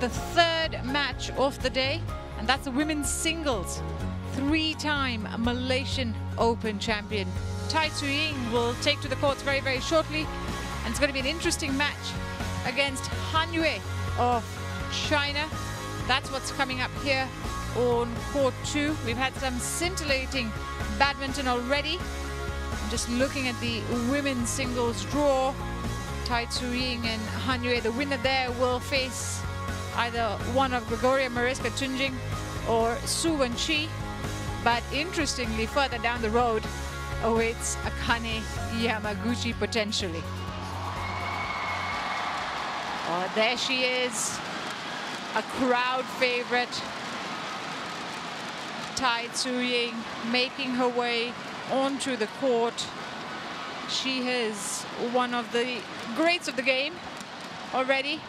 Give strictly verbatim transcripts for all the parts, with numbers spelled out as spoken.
the third match of the day, and that's the women's singles. Three-time Malaysian Open champion Tai Tzu Ying will take to the courts very, very shortly, and it's going to be an interesting match against Han Yue of China. That's what's coming up here on court two. We've had some scintillating badminton already. I'm just looking at the women's singles draw. Tai Tzu Ying and Han Yue, the winner there will face either one of Gregoria Mariska Tunjung or Su Wenqi. But interestingly, further down the road awaits Akane Yamaguchi potentially. Oh, there she is, a crowd favorite. Tai Tzu Ying making her way onto the court. She is one of the greats of the game already.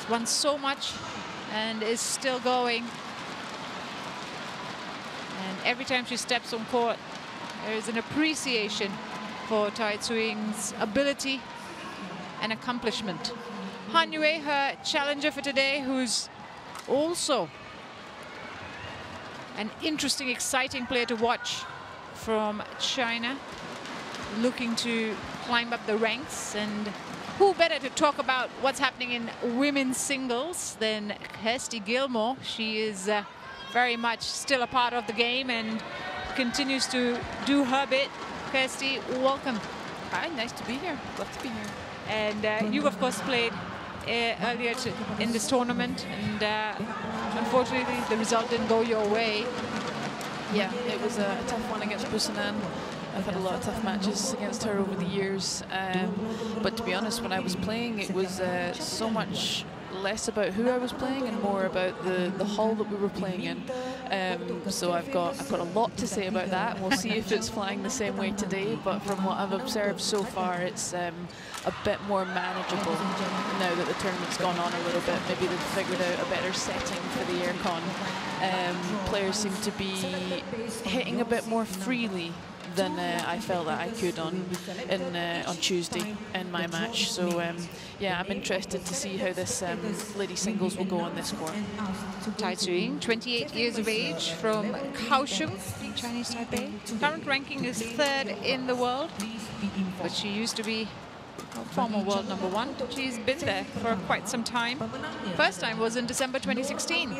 She's won so much and is still going. And every time she steps on court, there is an appreciation for Tai Tzu Ying's ability and accomplishment. Han Yue, her challenger for today, who's also an interesting, exciting player to watch from China, looking to climb up the ranks. And who better to talk about what's happening in women's singles than Kirsty Gilmour. She is uh, very much still a part of the game and continues to do her bit. Kirsty, welcome. Hi, nice to be here. Love to be here. And uh, you, of course, played uh, earlier to, in this tournament, and uh, unfortunately the result didn't go your way. Yeah, it was a tough one against Busanan. I've had a lot of tough matches against her over the years, um, but to be honest, when I was playing, it was uh, so much less about who I was playing and more about the the hall that we were playing in. Um, so I've got I've got a lot to say about that. We'll see if it's flying the same way today. But from what I've observed so far, it's um, a bit more manageable now that the tournament's gone on a little bit. Maybe they've figured out a better setting for the aircon. Um, players seem to be hitting a bit more freely than uh, I felt that I could on in, uh, on Tuesday in my match. So um, yeah, I'm interested to see how this um, lady singles will go on this court. Tai Tzu Ying, twenty-eight years of age, from Kaohsiung, Chinese Taipei. Current ranking is third in the world, but she used to be former world number one. She's been there for quite some time. First time was in December twenty sixteen.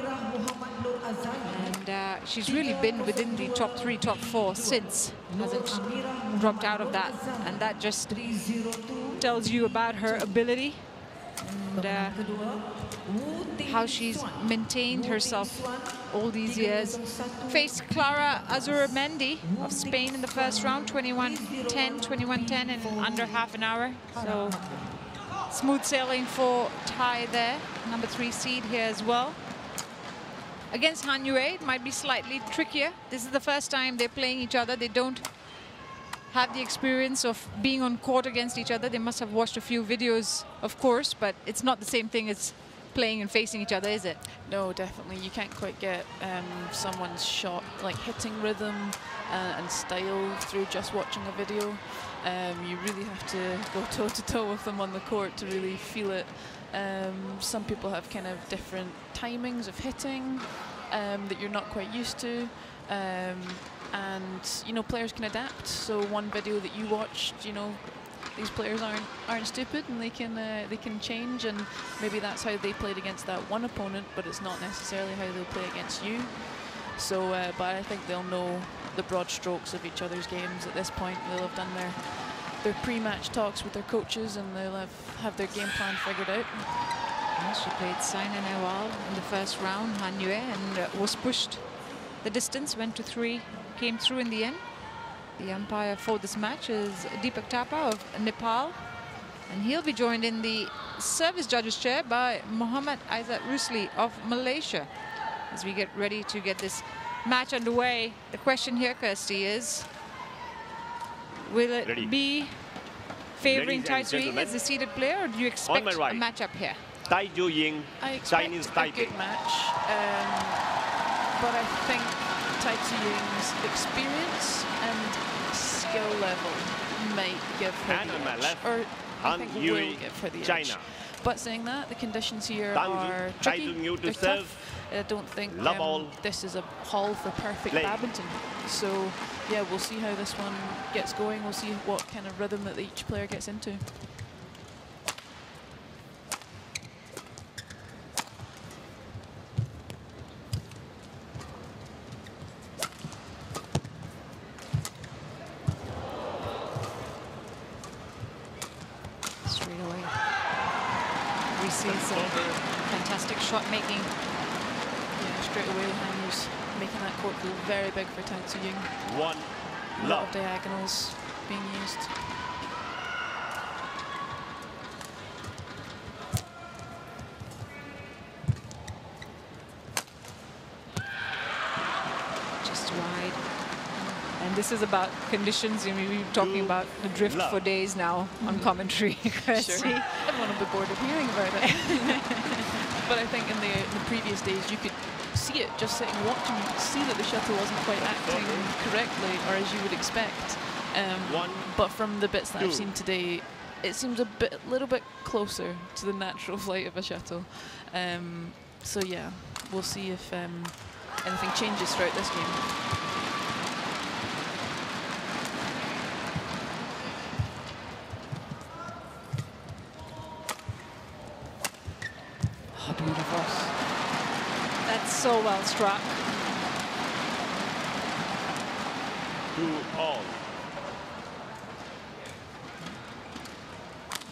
And uh, she's really been within the top three, top four since. Hasn't dropped out of that. And that just tells you about her ability and uh, how she's maintained herself all these years. Faced Clara Azurmendi of Spain in the first round, twenty-one ten, twenty-one ten in under half an hour. So smooth sailing for Tai there, number three seed here as well. Against Han Yue, it might be slightly trickier. This is the first time they're playing each other. They don't have the experience of being on court against each other. They must have watched a few videos, of course, but it's not the same thing as playing and facing each other, is it? No, definitely. You can't quite get um, someone's shot, like hitting rhythm uh, and style through just watching a video. Um, you really have to go toe-to-toe with them on the court to really feel it. Um, some people have kind of different timings of hitting um, that you're not quite used to. Um, and, you know, players can adapt. So one video that you watched, you know, these players aren't aren't stupid, and they can uh, they can change, and maybe that's how they played against that one opponent, but it's not necessarily how they'll play against you. So, uh, but I think they'll know the broad strokes of each other's games at this point. They'll have done their their pre-match talks with their coaches, and they'll have, have their game plan figured out. Well, she played Saina Nehwal in the first round, Han Yue, and uh, was pushed the distance, went to three, came through in the end. The umpire for this match is Deepak Tapa of Nepal, and he'll be joined in the service judges chair by Muhammad Azhar Rusli of Malaysia. As we get ready to get this match underway, the question here, Kirsty, is will it ready. be favouring Tai Tzu Ying as the seeded player, or do you expect right. a match up here? Tai Tzu Ying, Chinese Taipei. Good match, um, but I think Tai Tzu Ying's experience and skill level might give her the edge, or I think will give her the edge. But saying that, the conditions here are tricky. They're tough. I don't think um, this is a hall for perfect Play. badminton. So, yeah, we'll see how this one gets going. We'll see what kind of rhythm that each player gets into. Very big for Tai Tzu Ying. One love. A lot of diagonals being used. Just wide. And this is about conditions. I mean, we're talking Two about the drift love. for days now mm-hmm. on commentary. Kirsty. Sure. Everyone will be bored of hearing about it. But I think in the, in the previous days, you could see it just sitting watching. You could see that the shuttle wasn't quite acting correctly or as you would expect. Um, One, but from the bits that two. I've seen today, it seems a bit, little bit closer to the natural flight of a shuttle. Um, so yeah, we'll see if um, anything changes throughout this game. So well struck. Two all.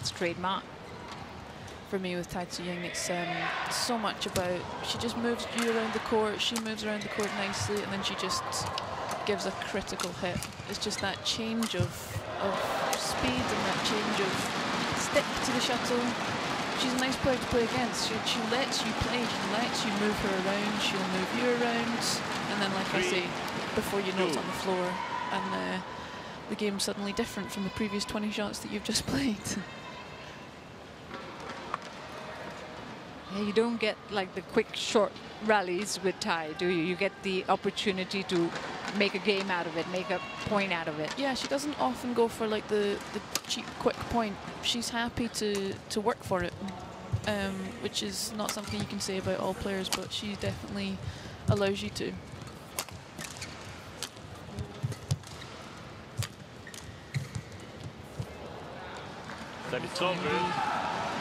It's trademark. For me with Tai Tzu Ying, it's um, so much about she just moves you around the court, she moves around the court nicely, and then she just gives a critical hit. It's just that change of, of speed and that change of stick to the shuttle. She's a nice player to play against. She, she lets you play, she lets you move her around, she'll move you around, and then like Three, I say, before you know it's on the floor, and uh, the game's suddenly different from the previous twenty shots that you've just played. Yeah, you don't get like the quick short rallies with Tai, do you? You get the opportunity to make a game out of it, make a point out of it. Yeah, she doesn't often go for like the, the cheap quick point. She's happy to, to work for it, um, which is not something you can say about all players, but she definitely allows you to.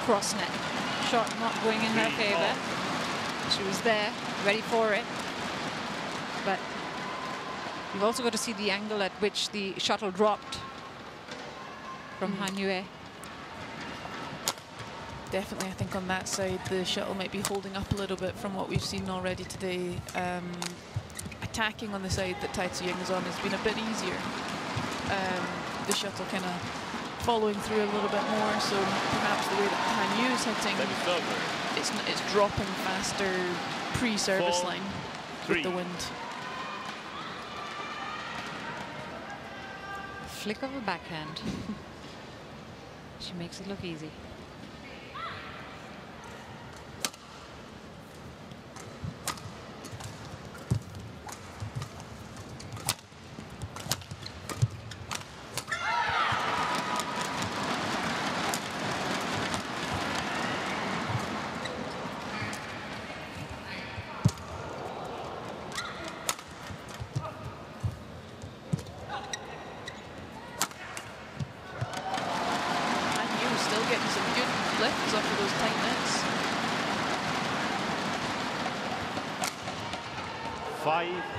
Cross net. Shot not going in her favour. She was there, ready for it. But you've also got to see the angle at which the shuttle dropped from mm. Han Yue. Definitely, I think on that side, the shuttle might be holding up a little bit from what we've seen already today. Um, attacking on the side that Tai Tzu Ying is on has been a bit easier. Um, the shuttle kind of following through a little bit more, so perhaps the way that Han Yue is hitting, it's, it's dropping faster pre-service line three. with the wind. Flick of a backhand. She makes it look easy.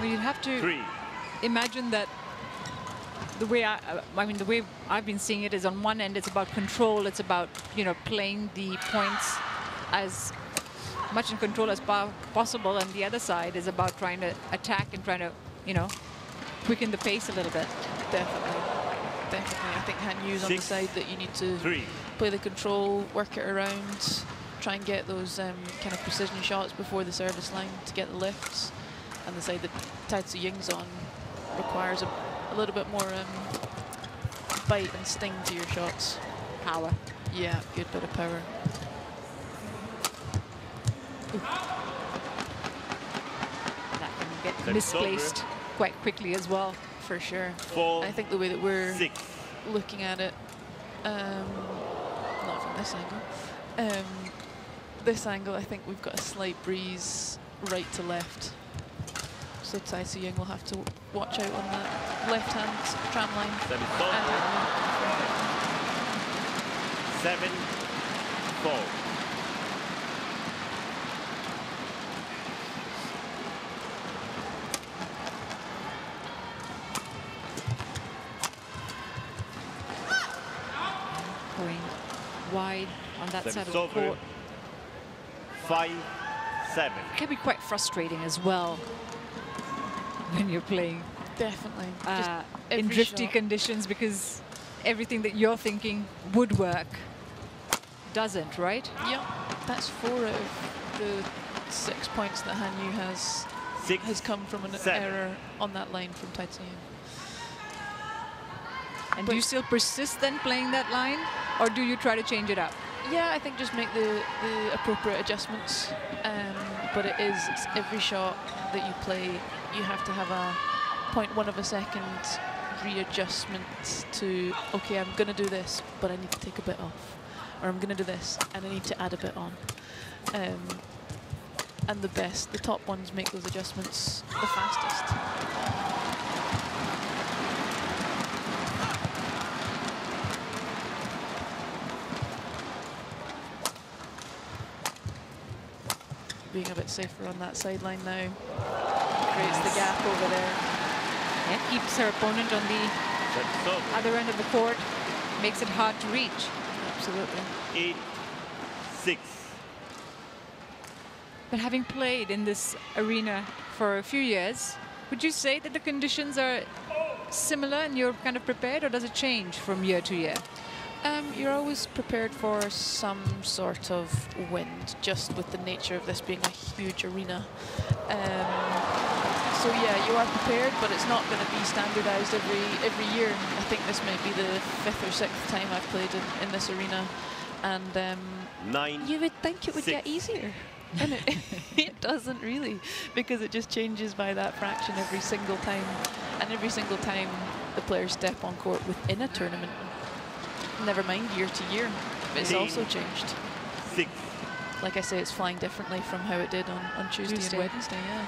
Well, you'd have to Three. imagine that the way I, I mean, the way I've been seeing it is on one end, it's about control. It's about, you know, playing the points as much in control as possible. And the other side is about trying to attack and trying to, you know, quicken the pace a little bit. Definitely. Definitely. I think Han Yue's on the side that you need to three. play the control, work it around, try and get those um, kind of precision shots before the service line to get the lifts. And the side that Tai Tzu Ying's on requires a, a little bit more um, bite and sting to your shots. Power. Yeah, good bit of power. Ooh. That can get That's misplaced over. quite quickly as well, for sure. Four, I think the way that we're six. looking at it, um, not from this angle, Um, this angle, I think we've got a slight breeze right to left. So Tai Tzu Ying will have to watch out on that left-hand tram line. Seven four. And Seven four. Wide on that seven side of the court. Five, seven. It can be quite frustrating as well when you're playing. Definitely. Uh, in drifty shot. conditions, because everything that you're thinking would work doesn't, right? Yep. That's four out of the six points that Han Yue has six, has come from an seven. error on that line from Tai Tzu Ying. And but do you still persist then playing that line? Or do you try to change it up? Yeah, I think just make the, the appropriate adjustments. Um, but it is it's every shot that you play, you have to have a point one of a second readjustment to, okay, I'm going to do this, but I need to take a bit off. Or I'm going to do this, and I need to add a bit on. Um, and the best, the top ones make those adjustments the fastest. Being a bit safer on that sideline now. Creates the gap over there. And keeps her opponent on the other end of the court. Makes it hard to reach. Absolutely. Eight, six. But having played in this arena for a few years, would you say that the conditions are similar and you're kind of prepared, or does it change from year to year? Um, you're always prepared for some sort of wind, just with the nature of this being a huge arena. Um, so yeah, you are prepared, but it's not going to be standardised every every year. I think this might be the fifth or sixth time I've played in, in this arena, and um, Nine, you would think it would six. get easier, and it, it doesn't really, because it just changes by that fraction every single time, and every single time the players step on court within a tournament. Never mind year to year, but it's also changed. Six. Like I say, it's flying differently from how it did on, on Tuesday, Tuesday and Wednesday. Yeah.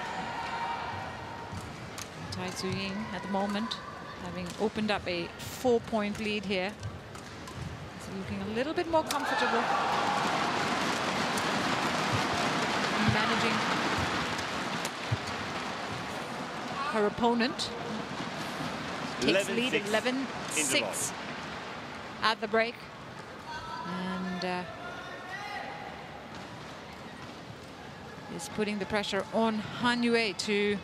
Tai Tzu Ying at the moment having opened up a four-point lead here. It's looking a little bit more comfortable. Managing her opponent. Takes lead eleven six. At the break, and uh, is putting the pressure on Han Yue to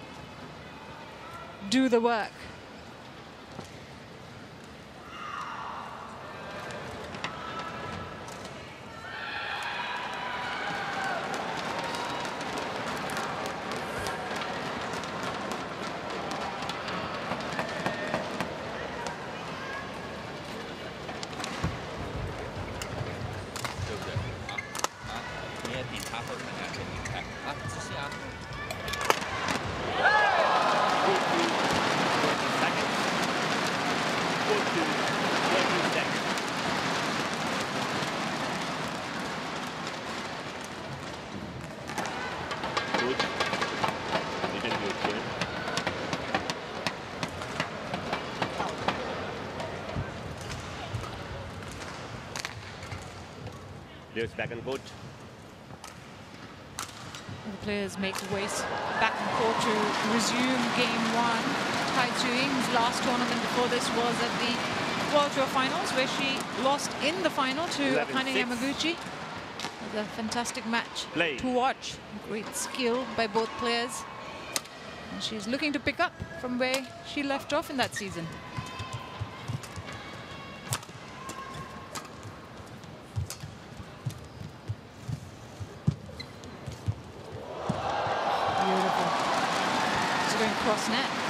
do the work. Back and forth. The players make the ways back and forth to resume game one. Tai Tzu Ying's last tournament before this was at the World Tour Finals, where she lost in the final to Akane Yamaguchi. It was a fantastic match Play. to watch. Great skill by both players. And she's looking to pick up from where she left off in that season.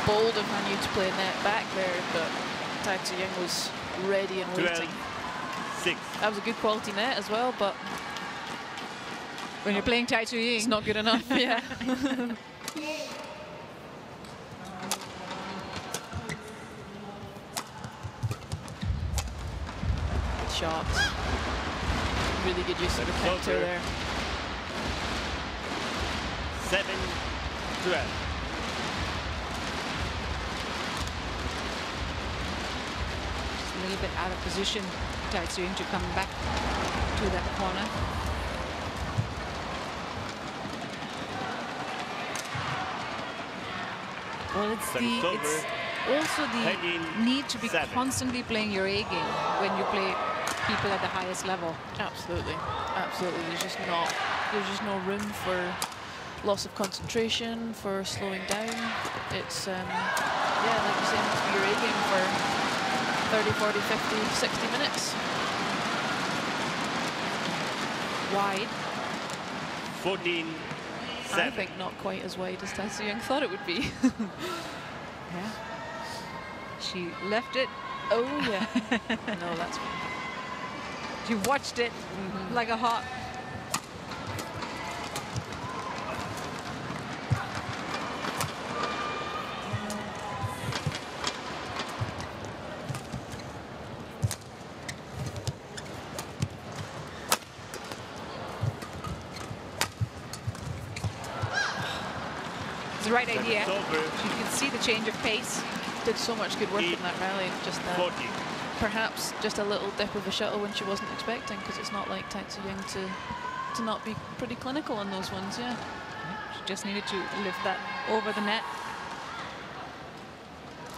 Bold of Han Yue to play net back there, but Tai Tzu Ying was ready and waiting. Six. That was a good quality net as well, but when you're playing Tai Tzu Ying, it's not good enough. Yeah. Good shots. really good use of the counter there. seven twelve. Just a little bit out of position, Tai Tzu Ying, to come back to that corner. Well, it's the, it's also the need to be seven. constantly playing your A game when you play people at the highest level. Absolutely, absolutely. There's just not, there's just no room for loss of concentration, for slowing down. It's, um, yeah, like you say, it has to be your A game for thirty, forty, fifty, sixty minutes. Wide. fourteen. I think not quite as wide as Tai Tzu Ying thought it would be. Yeah. She left it. Oh, yeah. No, that's fine. She watched it mm-hmm. like a hawk. Right idea. You can see the change of pace. Did so much good work in that rally. Just that. Perhaps just a little dip of a shuttle when she wasn't expecting, because it's not like Tai Tzu Ying to to not be pretty clinical on those ones. Yeah. She just needed to lift that over the net.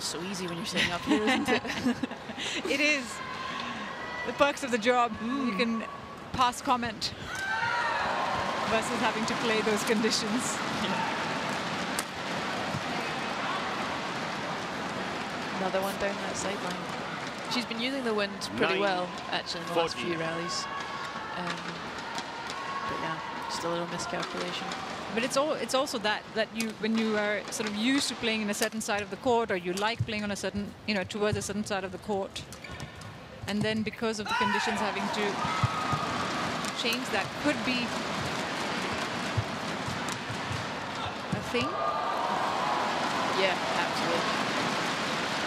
So easy when you're sitting up here, isn't it? It is. The perks of the job. Mm. You can pass comment versus having to play those conditions. Yeah. Another one down that sideline. She's been using the wind pretty Nine, well, actually, in the forty. Last few rallies. Um, but yeah, just a little miscalculation. But it's all, it's also that, that you, when you are sort of used to playing in a certain side of the court, or you like playing on a certain, you know, towards a certain side of the court, and then because of the conditions having to change, that could be a thing. Yeah, absolutely.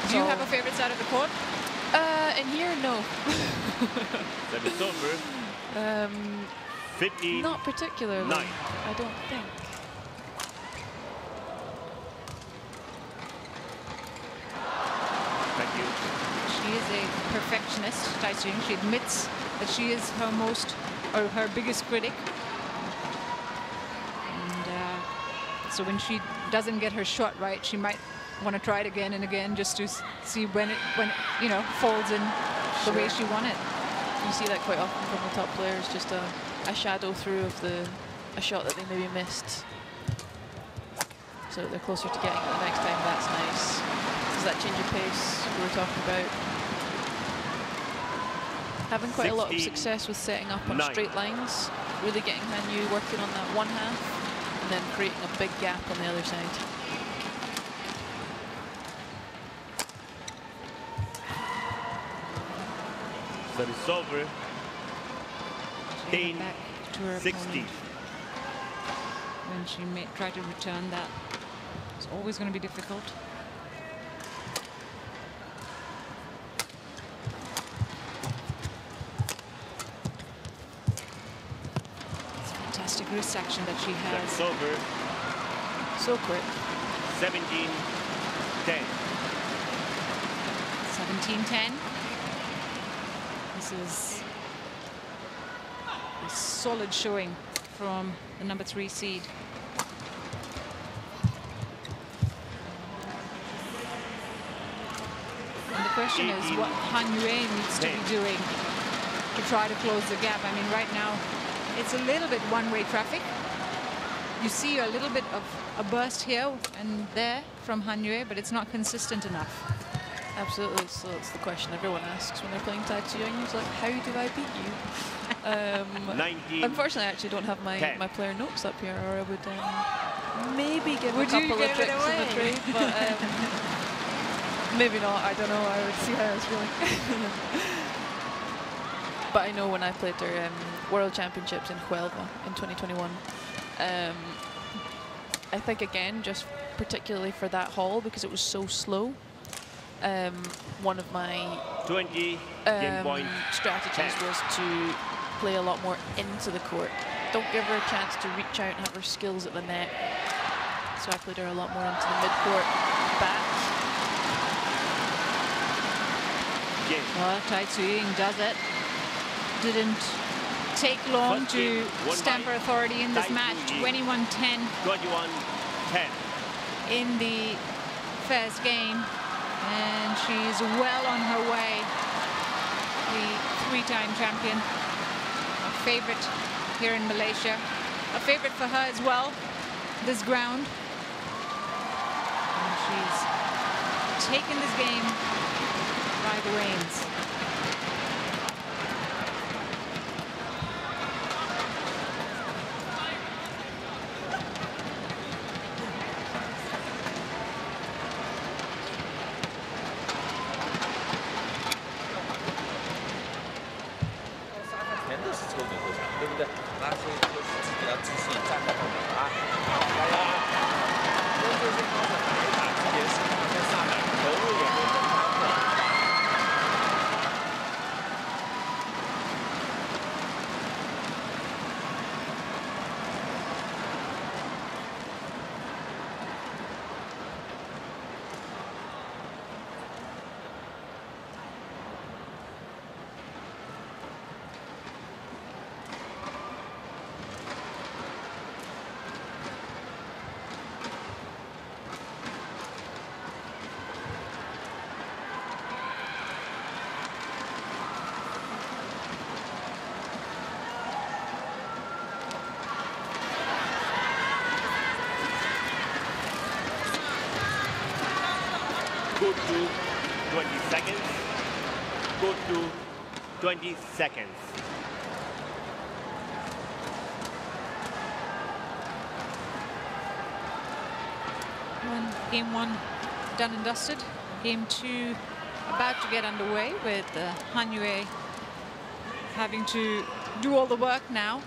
Do you have a favorite side of the court? Uh, in here, no. That is over. Um, fifteen. Not particularly. Nine. I don't think. Thank you. She is a perfectionist, Tai Tzu Ying. She admits that she is her most, or her biggest critic. And uh, so when she doesn't get her shot right, she might want to try it again and again, just to see when it, when it, you know, folds in sure. the way she won it. You see that quite often from the top players, just a, a shadow through of the a shot that they maybe missed. So they're closer to getting it the next time. That's nice. Does that change of pace we were talking about? Having quite sixteen, a lot of success with setting up on nine. straight lines, really getting Han Yue working on that one half, and then creating a big gap on the other side. That is over. Ten, back to her sixty. When she may try to return that, it's always going to be difficult. It's fantastic wrist action that she has. That's over. So quick. seventeen ten. seventeen ten. This is a solid showing from the number three seed. And the question is what Han Yue needs to be doing to try to close the gap. I mean, right now, it's a little bit one-way traffic. You see a little bit of a burst here and there from Han Yue, but it's not consistent enough. Absolutely, so it's the question everyone asks when they're playing Tai Tzu Ying. It's like, how do I beat you? Um, nineteen, unfortunately, I actually don't have my, my player notes up here, or I would um, maybe give would a couple of tricks in the trade, but um, maybe not. I don't know. I would see how I was feeling. But I know when I played her um, World Championships in Huelva in twenty twenty-one, um, I think again, just particularly for that hall, because it was so slow. Um, one of my twenty um, strategies was to play a lot more into the court. Don't give her a chance to reach out and have her skills at the net. So I played her a lot more into the midcourt back. Yes. Well, Tai Tzu Ying does it. Didn't take long to stamp her authority in this match. twenty-one ten in the first game. And she's well on her way. The three-time champion, a favorite here in Malaysia. A favorite for her as well, this ground. And she's taken this game by the reins. twenty seconds. Go to twenty seconds. One, game one done and dusted. Game two about to get underway with uh, Han Yue having to do all the work now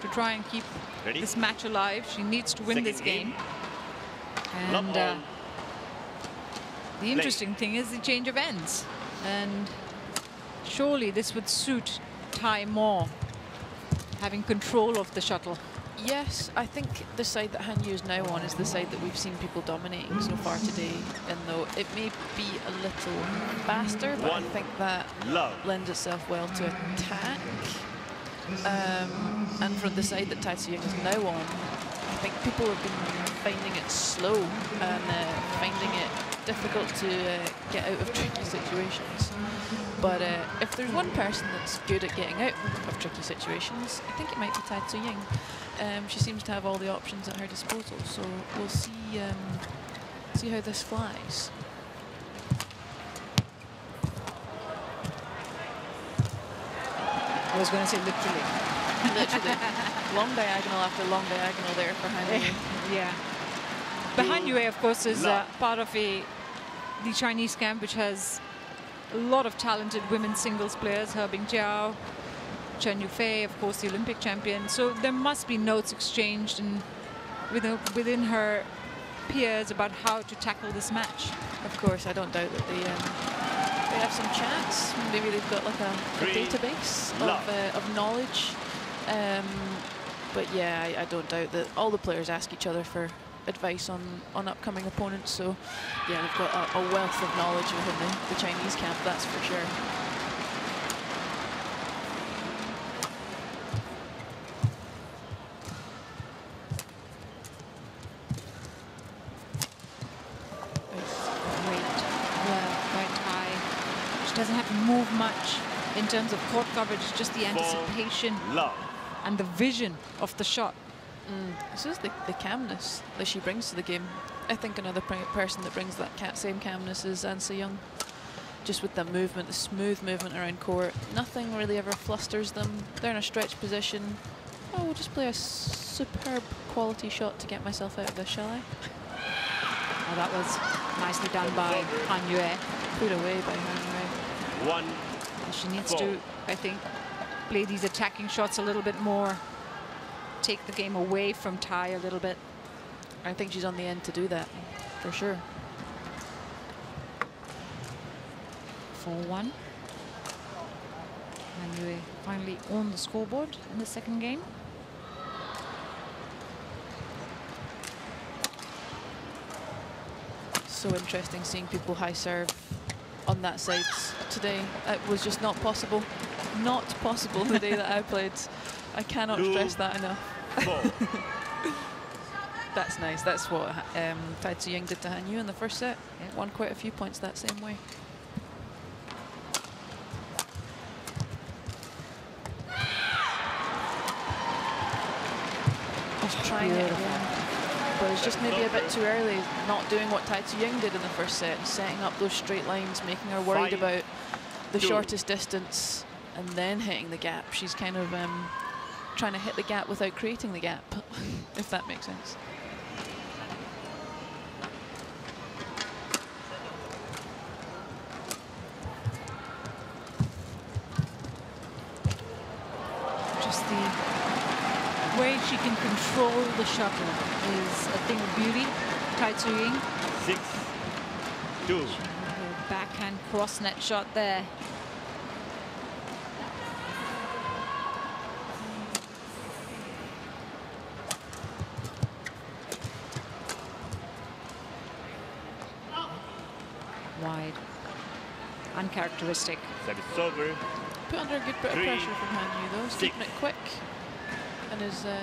to try and keep Ready? this match alive. She needs to win Second this game. game. And. Uh, The interesting thing is the change of ends, and surely this would suit Tai more, having control of the shuttle. Yes, I think the side that Han Yue is now on is the side that we've seen people dominating so far today. And though it may be a little faster, but One I think that love. lends itself well to attack. Um, and from the side that Tai Tzu Ying is now on, I think people have been finding it slow and uh, finding it difficult to uh, get out of tricky situations, but uh, if there's one person that's good at getting out of tricky situations, I think it might be Tai Tzu Ying. Um, she seems to have all the options at her disposal, so we'll see um, see how this flies. I was going to say literally, literally long diagonal after long diagonal there for Han. Yeah. Behind Yue, of course, is uh, part of a, the Chinese camp, which has a lot of talented women singles players. He Bingjiao, Chen Yufei, of course, the Olympic champion. So there must be notes exchanged and within, within her peers about how to tackle this match. Of course, I don't doubt that they, um, they have some chats. Maybe they've got like a, a database of, uh, of knowledge. Um, but yeah, I, I don't doubt that all the players ask each other for advice on on upcoming opponents, so yeah, they've got a, a wealth of knowledge within the, the Chinese camp, that's for sure. It's great work by Tai. She doesn't have to move much in terms of court coverage, just the anticipation and the vision of the shot. Mm. This is the, the calmness that she brings to the game. I think another person that brings that cat same calmness is An Se Young. Just with the movement, the smooth movement around court, nothing really ever flusters them. They're in a stretch position. Oh, we'll just play a superb quality shot to get myself out of this, shall I? Well, that was nicely done by Han Yue. Put away by Han Yue. One. And she needs four. to, I think, play these attacking shots a little bit more. Take the game away from Tai a little bit. I think she's on the end to do that, for sure. four one. Han Yue finally on the scoreboard in the second game. So interesting seeing people high serve on that side today. It was just not possible. Not possible the day that I played. I cannot Two, stress that enough. That's nice. That's what um, Tai Tzu Ying did to Han Yue in the first set. Yeah. Won quite a few points that same way. Just trying it again. But it's just maybe a bit too early, not doing what Tai Tzu Ying did in the first set, and setting up those straight lines, making her worried Five, about the two. shortest distance and then hitting the gap. She's kind of um, trying to hit the gap without creating the gap, if that makes sense. Just the way she can control the shuttle is a thing of beauty. Tai Tzu Ying. Six, two. Backhand cross net shot there. Wide. Uncharacteristic. That is over. Put under a good bit Three, of pressure from Han Yue though. He's keeping it quick. And has uh,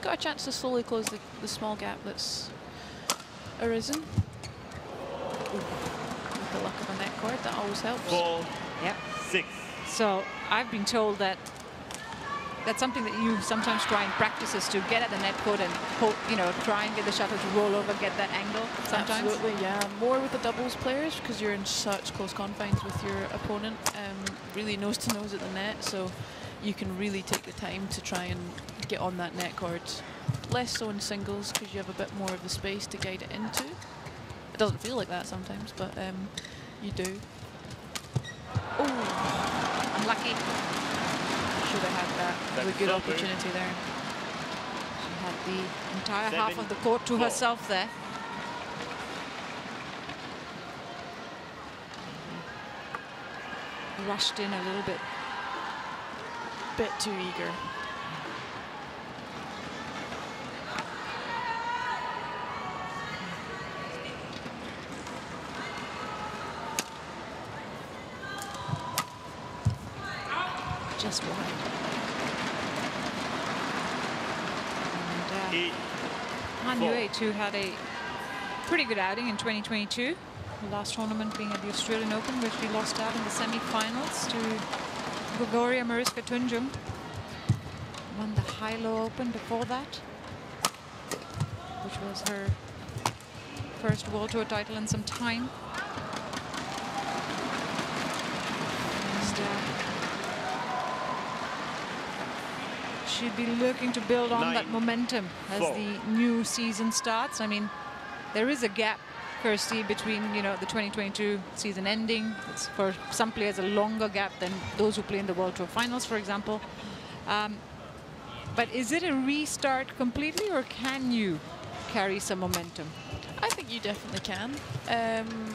got a chance to slowly close the, the small gap that's arisen. Ooh. With the luck of a net cord, that always helps. Four, yep. Six. So I've been told that that's something that you sometimes try and practice, is to get at the net court and hope, you know, try and get the shuttle to roll over, get that angle sometimes. Absolutely, yeah. More with the doubles players because you're in such close confines with your opponent, um, really nose to nose at the net, so you can really take the time to try and get on that net court. Less so in singles because you have a bit more of the space to guide it into. It doesn't feel like that sometimes, but um, you do. Oh, unlucky. Should have had that. That was a good over. opportunity there. She had the entire Seven, half of the court to four. herself there. Rushed in a little bit. Bit too eager. Just wide. And, uh, Han Yue too had a pretty good outing in twenty twenty-two. The last tournament being at the Australian Open, which we lost out in the semi-finals to Gregoria Mariska Tunjung. Won the high-low Open before that, which was her first World Tour title in some time. And, uh, she'd be looking to build on Nine, that momentum as four. the new season starts. I mean, there is a gap, Kirsty, between, you know, the twenty twenty-two season ending. It's for some players a longer gap than those who play in the World Tour Finals, for example. Um, but is it a restart completely, or can you carry some momentum? I think you definitely can. Um,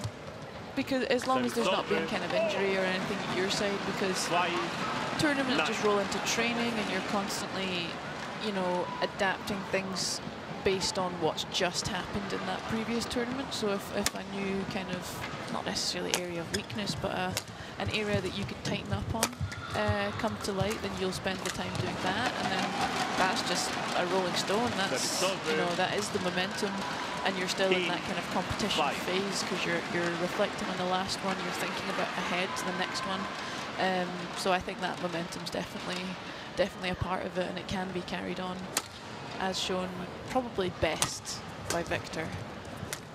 because as long as there's not been kind of injury or anything at your side, because tournaments Nine. just roll into training and you're constantly, you know, adapting things based on what's just happened in that previous tournament. So if, if a new kind of, not necessarily area of weakness, but uh, an area that you could tighten up on uh, come to light, then you'll spend the time doing that. And then that's just a rolling stone. That's, you know, that is the momentum. And you're still in that kind of competition Five. phase because you're, you're reflecting on the last one. You're thinking about ahead to the next one. Um, so I think that momentum's definitely, definitely a part of it, and it can be carried on, as shown probably best by Victor.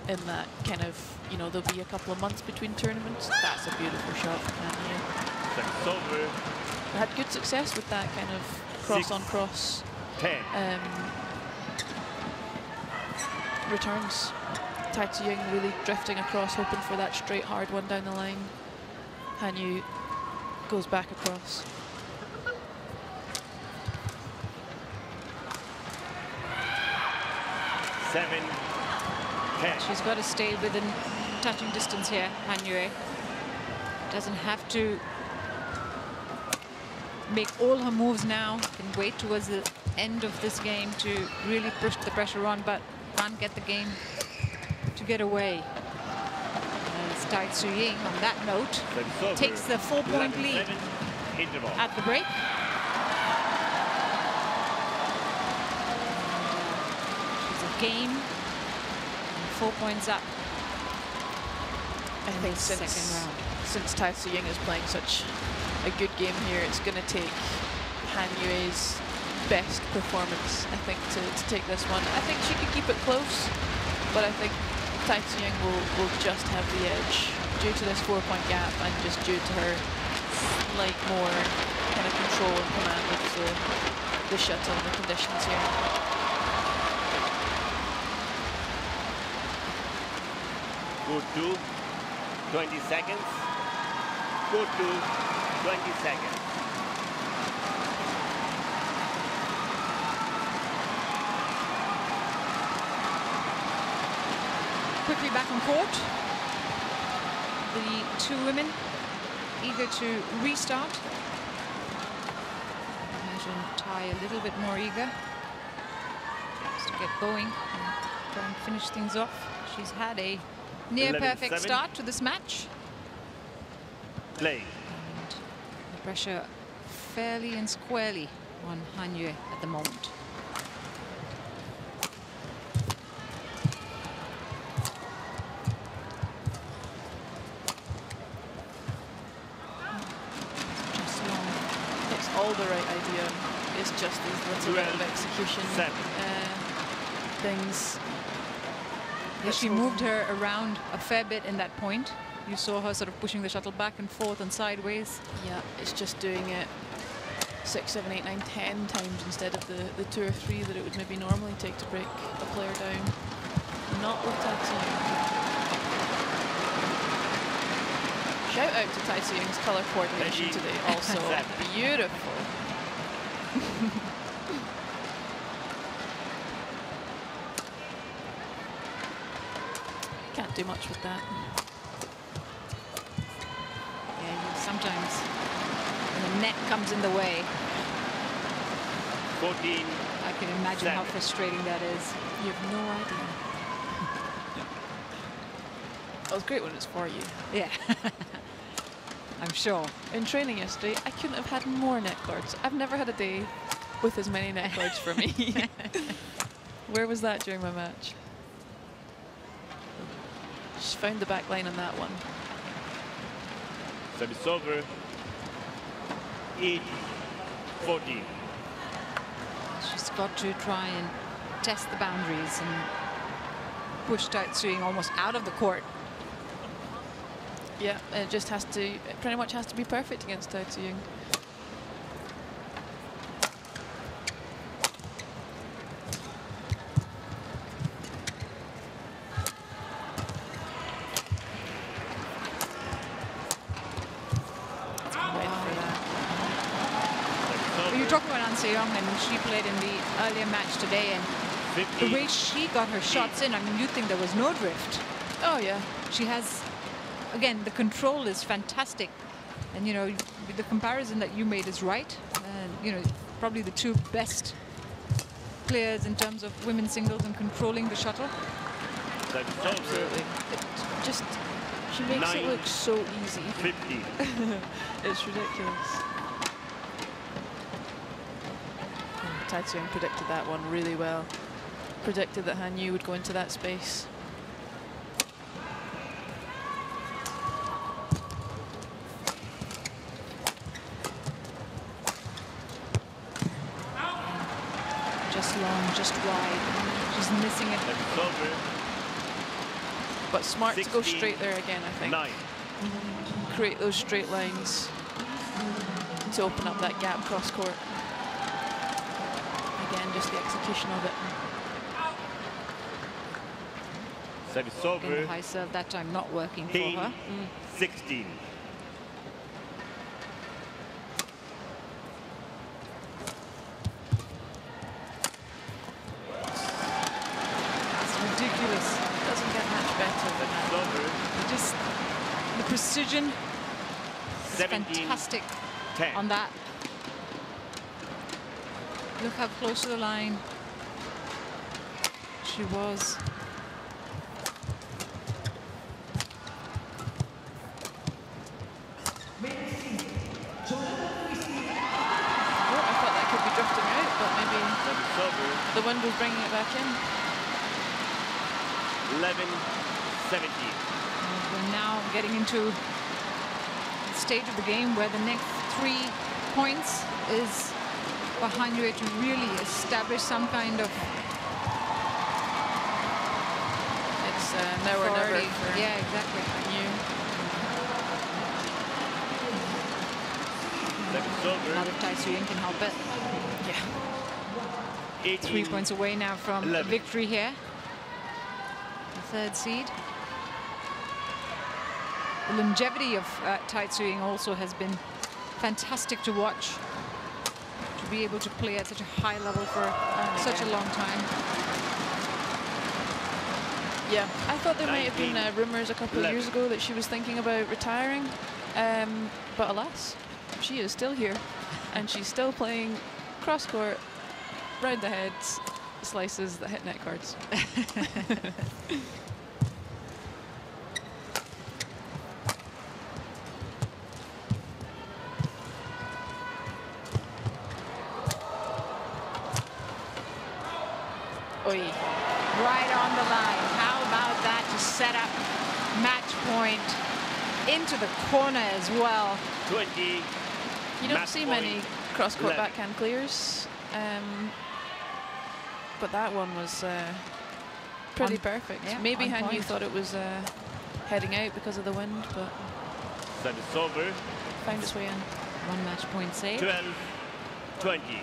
In that kind of, you know, there'll be a couple of months between tournaments. That's a beautiful shot from Han Yue. I had good success with that kind of cross on cross um, returns. Tai Tzu Ying really drifting across, hoping for that straight hard one down the line. Han Yue goes back across. Seven. Ten. She's got to stay within touching distance here, Han Yue. Doesn't have to make all her moves now, can wait towards the end of this game to really push the pressure on, but can't get the game to get away. As Tai Tzu Ying, on that note, so takes the four-point lead interval at the break. She's a game, four points up. I think since, second round. since Tai Tzu Ying is playing such a good game here, it's going to take Han Yue's best performance, I think, to, to take this one. I think she could keep it close, but I think Tai Tzu Ying will, will just have the edge due to this four-point gap and just due to her slight more kind of control and command of the, the shuttle and the conditions here. Good two, twenty seconds. Good two, twenty seconds. Quickly back on court. The two women eager to restart. Imagine Tai a little bit more eager. Just to get going and try and finish things off. She's had a near-perfect start to this match. Play. And the pressure fairly and squarely on Han Yue at the moment. Just long. That's all the right idea. It's just these little bit of execution uh, things. Yeah, she moved her around a fair bit in that point. You saw her sort of pushing the shuttle back and forth and sideways. Yeah, it's just doing it six, seven, eight, nine, ten times instead of the, the two or three that it would maybe normally take to break a player down. Not with Tai Tzu Ying. Shout out to Tai Tzu Ying's colour coordination today, also beautiful. Can't do much with that. Yeah, sometimes the net comes in the way. fourteen. I can imagine seven. How frustrating that is. You have no idea. That was great when it's for you. Yeah. I'm sure. In training yesterday, I couldn't have had more net guards. I've never had a day with as many net guards for me. Where was that during my match? She found the back line on that one. Service over. eight fourteen. She's got to try and test the boundaries and push Tai Tzu Ying almost out of the court. Yeah, it just has to, it pretty much has to be perfect against Tai Tzu Ying. And she played in the earlier match today, and fifty, the way she got her shots in, I mean, you'd think there was no drift. Oh yeah, she has, again, the control is fantastic, and you know, the comparison that you made is right. And you know, probably the two best players in terms of women's singles and controlling the shuttle. Absolutely, it just she makes Nine, it look so easy. fifty. It's ridiculous. Tai Tzu Ying predicted that one really well. Predicted that Han Yue would go into that space. Just long, just wide. She's missing it. But smart to go straight there again, I think. Nine. Create those straight lines to open up that gap cross court. Again, just the execution of it. Service over. High serve that time not working for her. Mm. sixteen. That's ridiculous. It doesn't get much better than that. Just the precision is fantastic ten. On that. Look how close to the line she was. The wind was bringing it back in. eleven seventeen. We're now getting into the stage of the game where the next three points is for Han Yue to really establish some kind of... It's uh, never, never. Yeah, exactly. New. Another Tai Tzu Ying can help it. Yeah. Three points away now from eleven. Victory here. The third seed. The longevity of uh, Tai Tzu Ying also has been fantastic to watch. To be able to play at such a high level for uh, such a long time. Yeah, I thought there might have been uh, rumours a couple of years ago that she was thinking about retiring. Um, but alas, she is still here. And she's still playing cross-court. Round the head, slices that hit net cards. Oi. Right on the line. How about that to set up match point into the corner as well? twenty. You don't see many cross-court backhand clears. Um, But that one was uh, pretty on, perfect. Yeah, maybe Han Yue thought it was uh, heading out because of the wind, but that is over. Found its way in. One match point save. twelve twenty.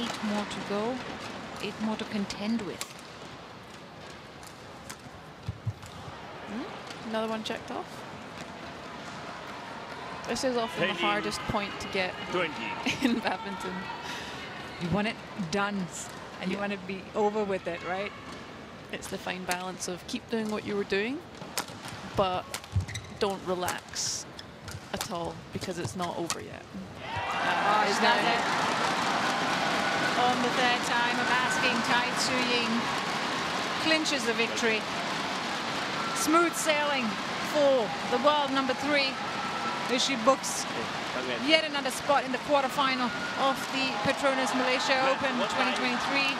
Eight more to go. Eight more to contend with. Mm, another one checked off. This is often the hardest point to get twenty. In badminton. You want it done, and yeah. You want to be over with it, right? It's the fine balance of keep doing what you were doing, but don't relax at all, because it's not over yet. Uh, oh, is that it? On the third time of asking, Tai Tzu Ying clinches the victory. Smooth sailing for the world number three. As she books yet another spot in the quarterfinal of the Petronas Malaysia Open twenty twenty-three.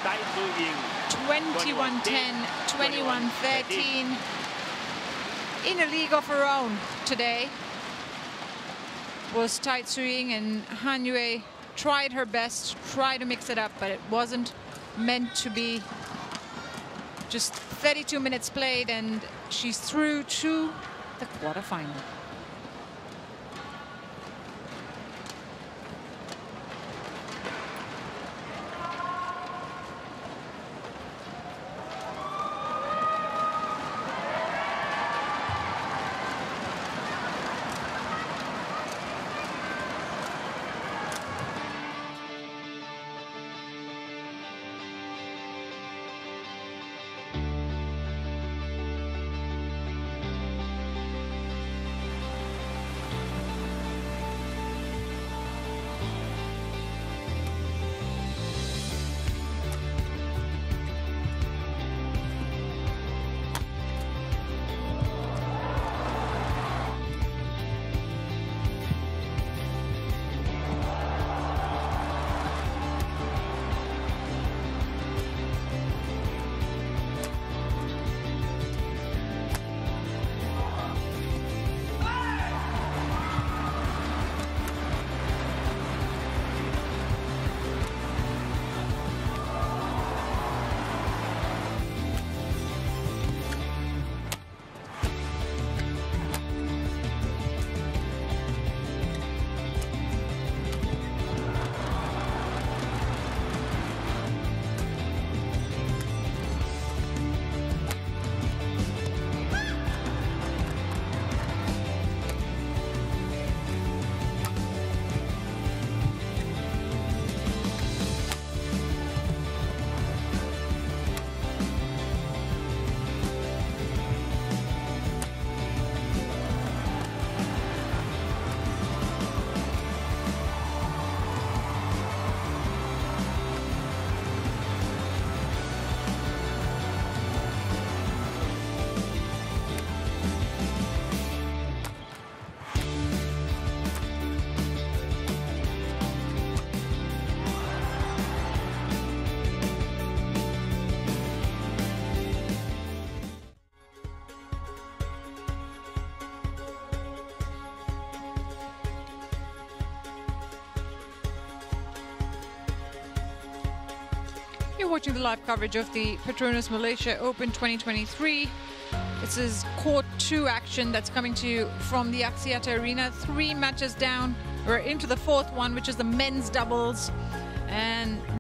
twenty-one ten, twenty-one thirteen. In a league of her own today was Tai Tzu Ying, and Han Yue tried her best, tried to mix it up, but it wasn't meant to be. Just thirty-two minutes played, and she's through to the quarterfinal. You're watching the live coverage of the Petronas Malaysia Open twenty twenty-three. This is court two action that's coming to you from the Axiata Arena. Three matches down. We're into the fourth one, which is the men's doubles. And